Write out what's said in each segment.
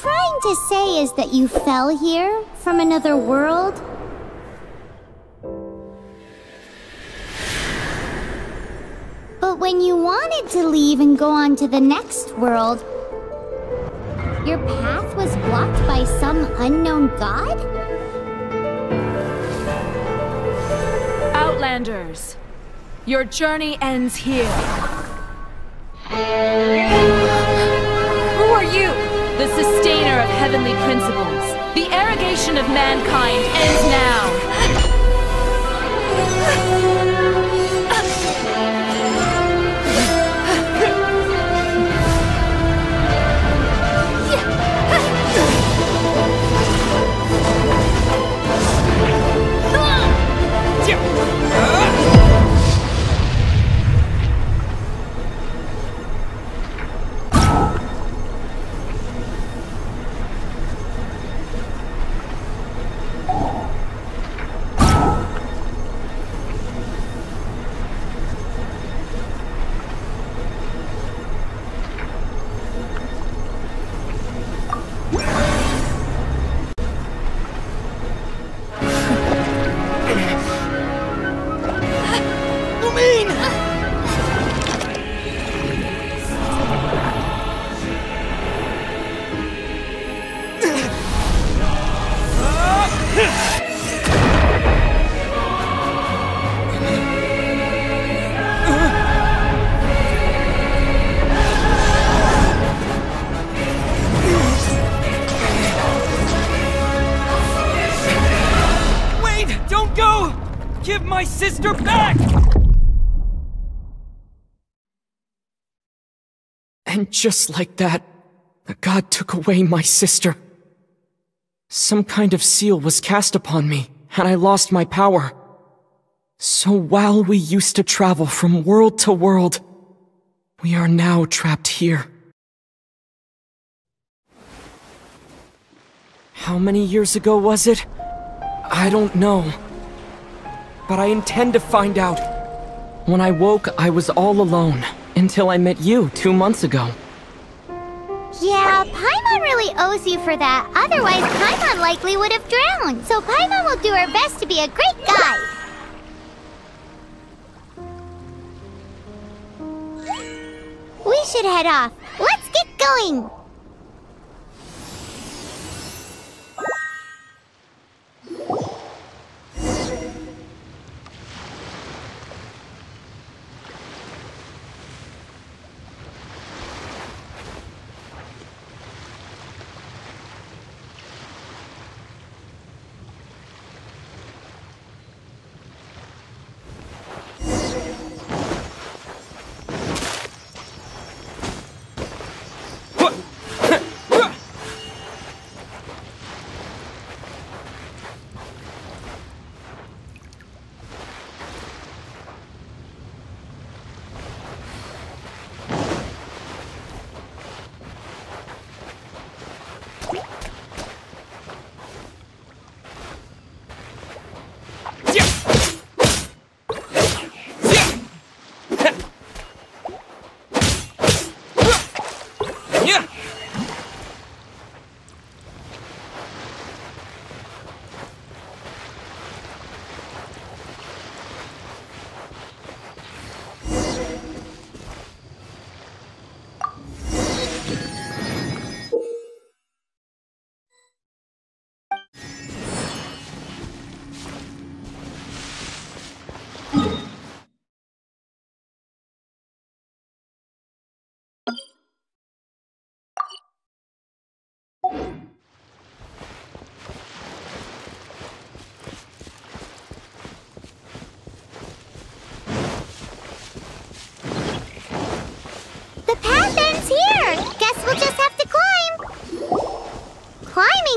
trying to say is that you fell here from another world? But when you wanted to leave and go on to the next world, your path was blocked by some unknown god? Outlanders, your journey ends here. Who are you? The sustainer of heavenly principles. The arrogation of mankind ends now. My sister back! And just like that, the god took away my sister. Some kind of seal was cast upon me, and I lost my power. So while we used to travel from world to world, we are now trapped here. How many years ago was it? I don't know. But I intend to find out. When I woke, I was all alone, until I met you 2 months ago. Yeah, Paimon really owes you for that. Otherwise, Paimon likely would have drowned. So Paimon will do her best to be a great guide. We should head off. Let's get going!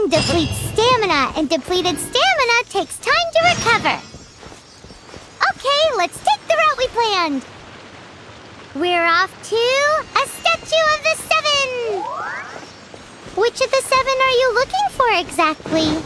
Depletes stamina, and depleted stamina takes time to recover. Okay, let's take the route we planned. We're off to a Statue of the Seven! Which of the seven are you looking for exactly?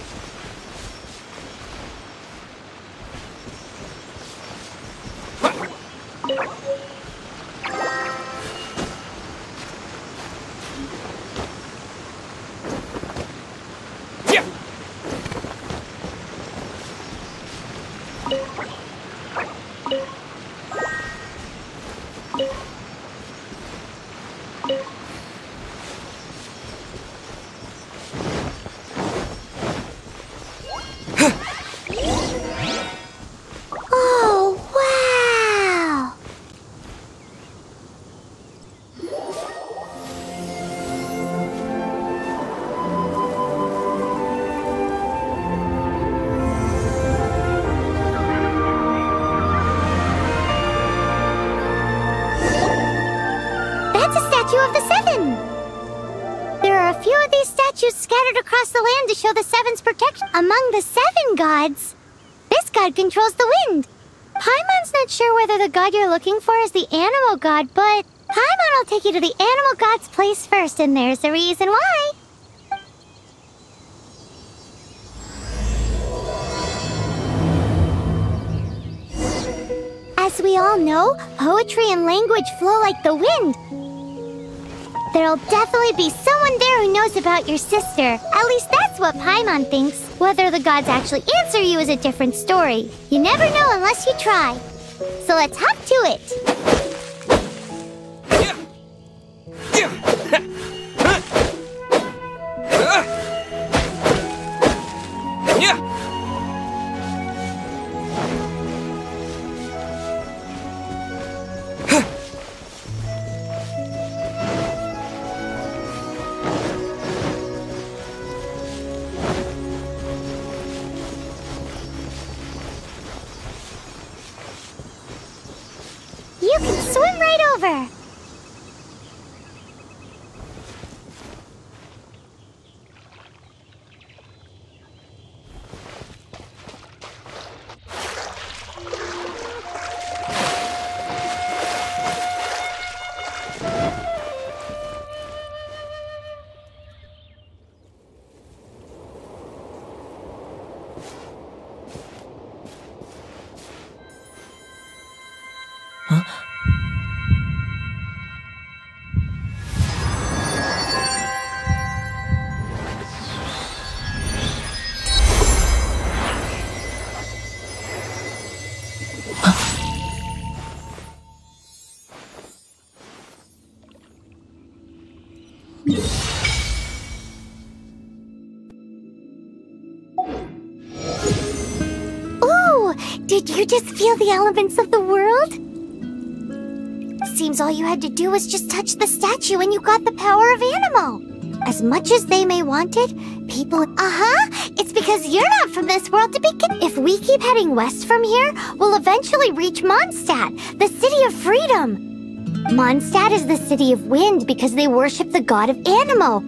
statues scattered across the land to show the Seven's protection among the Seven Gods. This god controls the wind. Paimon's not sure whether the god you're looking for is the Anemo god, but Paimon will take you to the Animal God's place first, and there's a reason why. As we all know, poetry and language flow like the wind. There'll definitely be someone there who knows about your sister. At least that's what Paimon thinks. Whether the gods actually answer you is a different story. You never know unless you try. So let's hop to it. You can swim right over. Did you just feel the elements of the world? Seems all you had to do was just touch the statue and you got the power of Anemo. As much as they may want it, people... It's because you're not from this world to begin. If we keep heading west from here, we'll eventually reach Mondstadt, the city of freedom. Mondstadt is the city of wind because they worship the god of Anemo.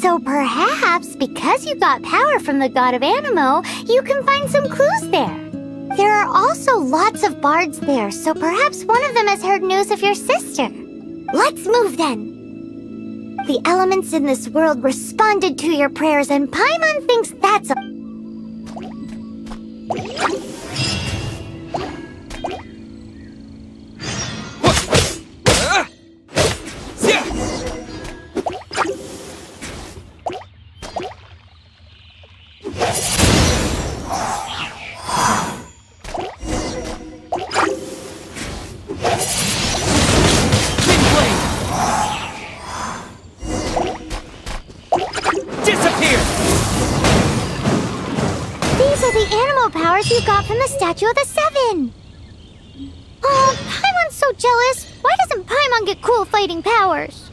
So perhaps, because you got power from the god of Anemo, you can find some clues there. There are also lots of bards there, so perhaps one of them has heard news of your sister. Let's move then. The elements in this world responded to your prayers, and Paimon thinks that's a... You got from the Statue of the Seven. Oh, Paimon's so jealous. Why doesn't Paimon get cool fighting powers?